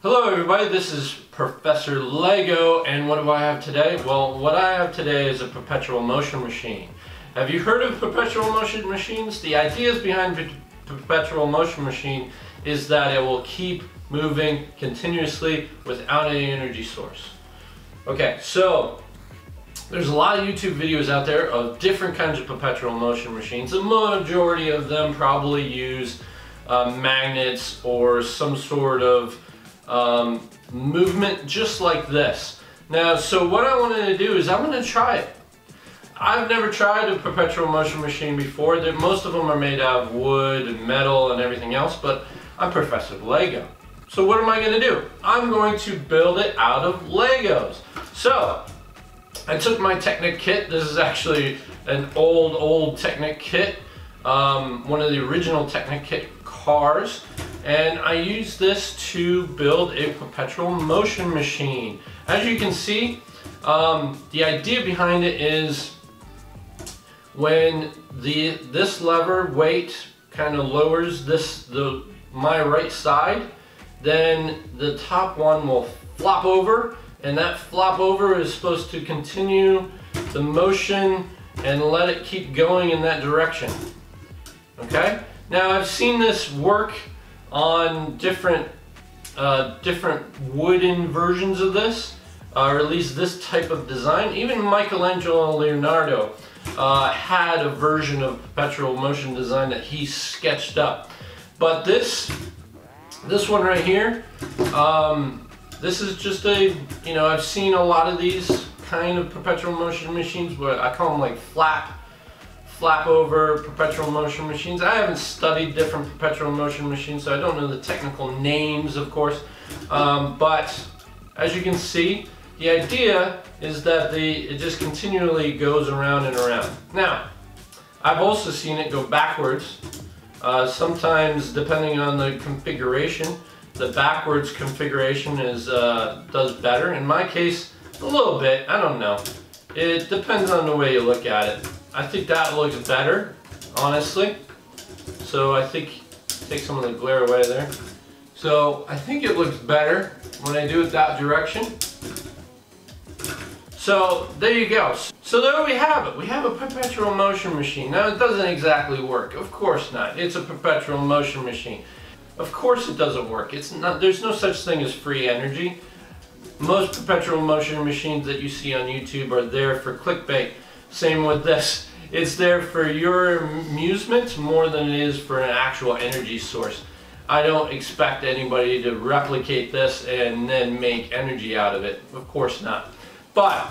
Hello everybody, this is Professor Lego, and what do I have today? Well, what I have today is a perpetual motion machine. Have you heard of perpetual motion machines? The ideas behind perpetual motion machine is that it will keep moving continuously without any energy source. Okay, so there's a lot of YouTube videos out there of different kinds of perpetual motion machines. The majority of them probably use magnets or some sort of movement just like this. Now, so what I wanted to do is I'm going to try it. I've never tried a perpetual motion machine before. Most of them are made out of wood and metal and everything else, but I'm Professor Lego. So what am I going to do? I'm going to build it out of Legos. So I took my Technic kit. This is actually an old Technic kit, one of the original Technic kit cars, and I used this to build a perpetual motion machine. As you can see, the idea behind it is when this lever weight kind of lowers my right side, then the top one will flop over, and that flop over is supposed to continue the motion and let it keep going in that direction. Okay? Now, I've seen this work on different wooden versions of this, or at least this type of design. Even Michelangelo and Leonardo had a version of perpetual motion design that he sketched up. But this one right here, this is just a, you know, I've seen a lot of these kind of perpetual motion machines, where I call them like flap over perpetual motion machines. I haven't studied different perpetual motion machines, so I don't know the technical names, of course. But as you can see, the idea is that it just continually goes around and around. Now, I've also seen it go backwards. Sometimes, depending on the configuration, the backwards configuration does better. In my case, a little bit, I don't know. It depends on the way you look at it. I think that looks better, honestly. So I think, take some of the glare away there. So I think it looks better when I do it that direction. So there you go. So there we have it. We have a perpetual motion machine. Now, it doesn't exactly work. Of course not. It's a perpetual motion machine. Of course it doesn't work. It's not. There's no such thing as free energy. Most perpetual motion machines that you see on YouTube are there for clickbait. Same with this. It's there for your amusement more than it is for an actual energy source. I don't expect anybody to replicate this and then make energy out of it. Of course not. But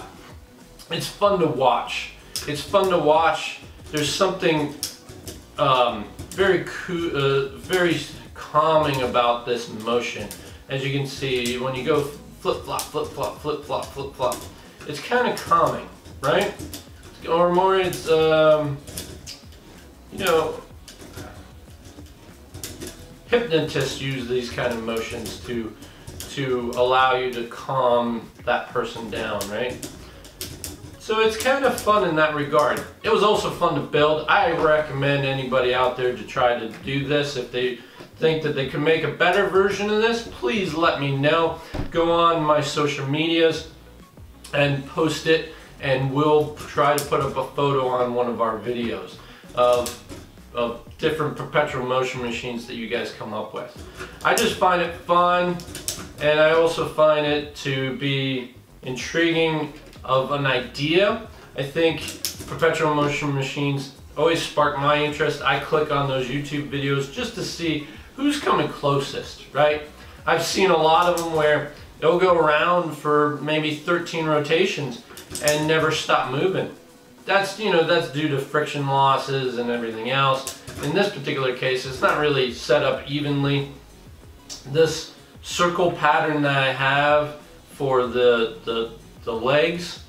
it's fun to watch. It's fun to watch. There's something very calming about this motion. As you can see, when you go flip-flop, flip-flop, flip-flop, flip-flop, it's kind of calming, right? Or more, it's, you know, hypnotists use these kind of motions to allow you to calm that person down, right? So it's kind of fun in that regard. It was also fun to build. I recommend anybody out there to try to do this. If they think that they can make a better version of this, please let me know. Go on my social medias and post it, and we'll try to put up a photo on one of our videos of different perpetual motion machines that you guys come up with. I just find it fun, and I also find it to be intriguing of an idea. I think perpetual motion machines always spark my interest. I click on those YouTube videos just to see who's coming closest, right? I've seen a lot of them where they'll go around for maybe 13 rotations and never stop moving. That's, you know, that's due to friction losses and everything else. In this particular case, it's not really set up evenly. This circle pattern that I have for the legs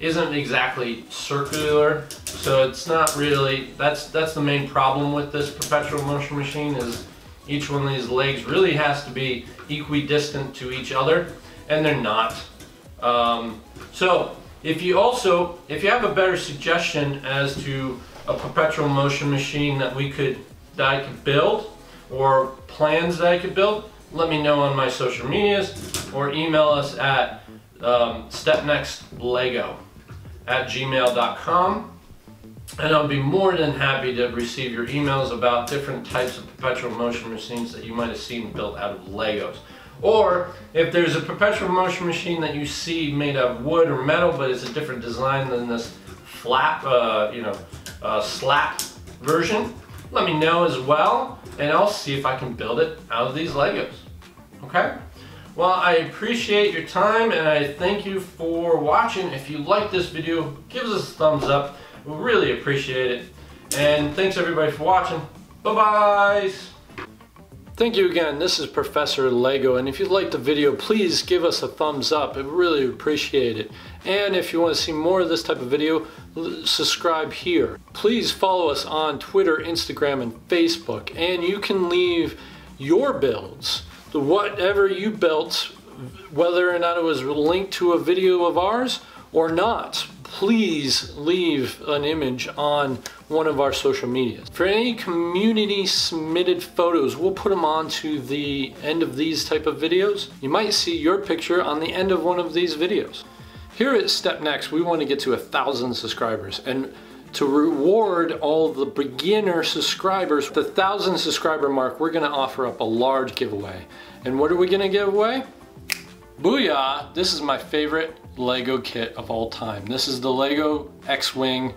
isn't exactly circular, so it's not really, that's the main problem with this perpetual motion machine, is each one of these legs really has to be equidistant to each other, and they're not. So if you have a better suggestion as to a perpetual motion machine that I could build, or plans that I could build, let me know on my social medias or email us at stepnextlego@gmail.com. And I'll be more than happy to receive your emails about different types of perpetual motion machines that you might have seen built out of Legos. Or if there's a perpetual motion machine that you see made out of wood or metal, but it's a different design than this flap, slap version, let me know as well, and I'll see if I can build it out of these Legos. Okay? Well, I appreciate your time, and I thank you for watching. If you like this video, give us a thumbs up. We really appreciate it. And thanks everybody for watching. Bye-bye. Thank you again. This is Professor Lego, and if you liked the video, please give us a thumbs up. I really appreciate it. And if you want to see more of this type of video, subscribe here. Please follow us on Twitter, Instagram, and Facebook. And you can leave your builds, whatever you built, whether or not it was linked to a video of ours or not. Please leave an image on one of our social medias. For any community submitted photos, we'll put them onto the end of these type of videos. You might see your picture on the end of one of these videos. Here at Step Next, we want to get to 1,000 subscribers, and to reward all the beginner subscribers, the 1,000 subscriber mark, we're going to offer up a large giveaway. And what are we going to give away? Booyah! This is my favorite Lego kit of all time. This is the Lego X-Wing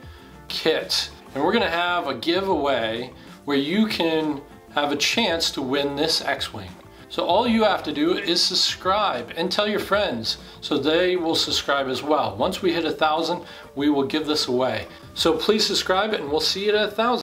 kit. And we're gonna have a giveaway where you can have a chance to win this X-Wing. So all you have to do is subscribe and tell your friends so they will subscribe as well. Once we hit 1,000, we will give this away. So please subscribe, and we'll see you at 1,000.